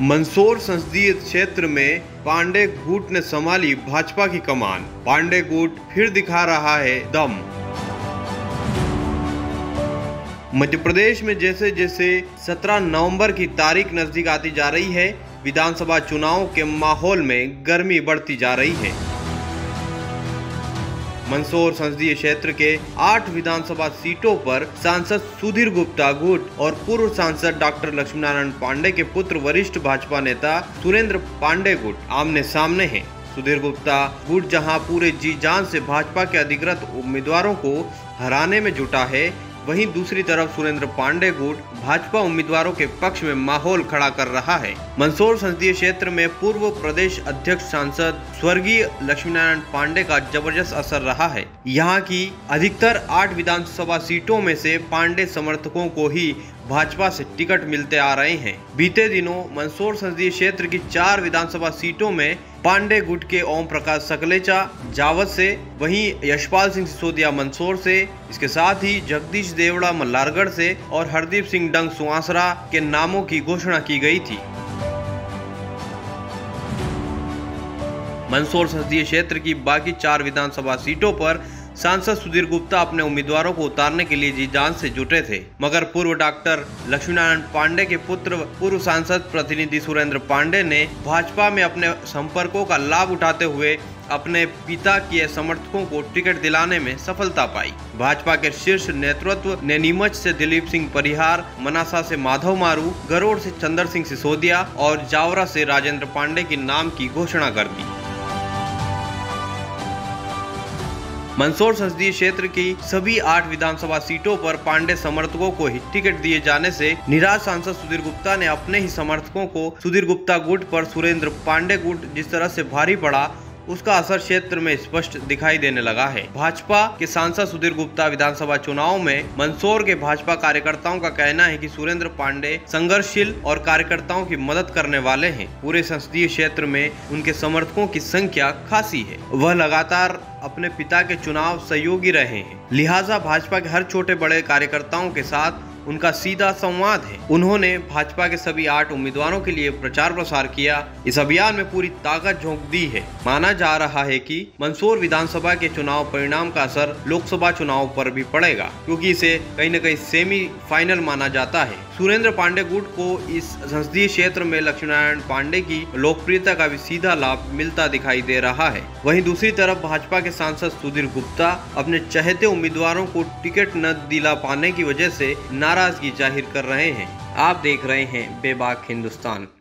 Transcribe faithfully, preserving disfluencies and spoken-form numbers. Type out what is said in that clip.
मंदसौर संसदीय क्षेत्र में पांडे गुट ने संभाली भाजपा की कमान। पांडे गुट फिर दिखा रहा है दम। मध्य प्रदेश में जैसे जैसे सत्रह नवंबर की तारीख नजदीक आती जा रही है, विधानसभा चुनाव के माहौल में गर्मी बढ़ती जा रही है। मंदसौर संसदीय क्षेत्र के आठ विधानसभा सीटों पर सांसद सुधीर गुप्ता गुट और पूर्व सांसद डॉक्टर लक्ष्मीनारायण पांडे के पुत्र वरिष्ठ भाजपा नेता सुरेंद्र पांडे गुट आमने सामने हैं। सुधीर गुप्ता गुट जहां पूरे जी जान से भाजपा के अधिकृत उम्मीदवारों को हराने में जुटा है, वहीं दूसरी तरफ सुरेंद्र पांडे गुट भाजपा उम्मीदवारों के पक्ष में माहौल खड़ा कर रहा है। मंदसौर संसदीय क्षेत्र में पूर्व प्रदेश अध्यक्ष सांसद स्वर्गीय लक्ष्मीनारायण पांडे का जबरदस्त असर रहा है। यहां की अधिकतर आठ विधानसभा सीटों में से पांडे समर्थकों को ही भाजपा से टिकट मिलते आ रहे हैं। बीते दिनों मंदसौर संसदीय क्षेत्र की चार विधानसभा सीटों में पांडे गुट के ओम प्रकाश सकलेचा जावत से, वहीं यशपाल सिंह सिसोदिया मंदसौर से, इसके साथ ही जगदीश देवड़ा मल्लारगढ़ से और हरदीप सिंह डंग सुआसरा के नामों की घोषणा की गई थी। मंदसौर संसदीय क्षेत्र की बाकी चार विधानसभा सीटों पर सांसद सुधीर गुप्ता अपने उम्मीदवारों को उतारने के लिए जी जान से जुटे थे, मगर पूर्व डॉक्टर लक्ष्मीनारायण पांडे के पुत्र पूर्व सांसद प्रतिनिधि सुरेंद्र पांडे ने भाजपा में अपने संपर्कों का लाभ उठाते हुए अपने पिता के समर्थकों को टिकट दिलाने में सफलता पाई। भाजपा के शीर्ष नेतृत्व ने नीमच से दिलीप सिंह परिहार, मनासा से माधव मारू गरोड़ से चंद्र सिंह सिसोदिया और जावरा से राजेंद्र पांडे के नाम की घोषणा कर दी। मंदसौर संसदीय क्षेत्र की सभी आठ विधानसभा सीटों पर पांडे समर्थकों को ही टिकट दिए जाने से निराश सांसद सुधीर गुप्ता ने अपने ही समर्थकों को सुधीर गुप्ता गुट पर सुरेंद्र पांडे गुट जिस तरह से भारी पड़ा, उसका असर क्षेत्र में स्पष्ट दिखाई देने लगा है। भाजपा के सांसद सुधीर गुप्ता विधानसभा चुनाव में मंदसौर के भाजपा कार्यकर्ताओं का कहना है कि सुरेंद्र पांडे संघर्षशील और कार्यकर्ताओं की मदद करने वाले हैं। पूरे संसदीय क्षेत्र में उनके समर्थकों की संख्या खासी है। वह लगातार अपने पिता के चुनाव सहयोगी रहे हैं, लिहाजा भाजपा के हर छोटे बड़े कार्यकर्ताओं के साथ उनका सीधा संवाद है। उन्होंने भाजपा के सभी आठ उम्मीदवारों के लिए प्रचार प्रसार किया। इस अभियान में पूरी ताकत झोंक दी है। माना जा रहा है कि मंदसौर विधानसभा के चुनाव परिणाम का असर लोकसभा चुनाव पर भी पड़ेगा, क्योंकि इसे कहीं न कहीं सेमीफाइनल माना जाता है। सुरेंद्र पांडे गुट को इस संसदीय क्षेत्र में लक्ष्मीनारायण पांडे की लोकप्रियता का भी सीधा लाभ मिलता दिखाई दे रहा है। वहीं दूसरी तरफ भाजपा के सांसद सुधीर गुप्ता अपने चहेते उम्मीदवारों को टिकट न दिला पाने की वजह से नाराजगी जाहिर कर रहे हैं। आप देख रहे हैं बेबाक हिंदुस्तान।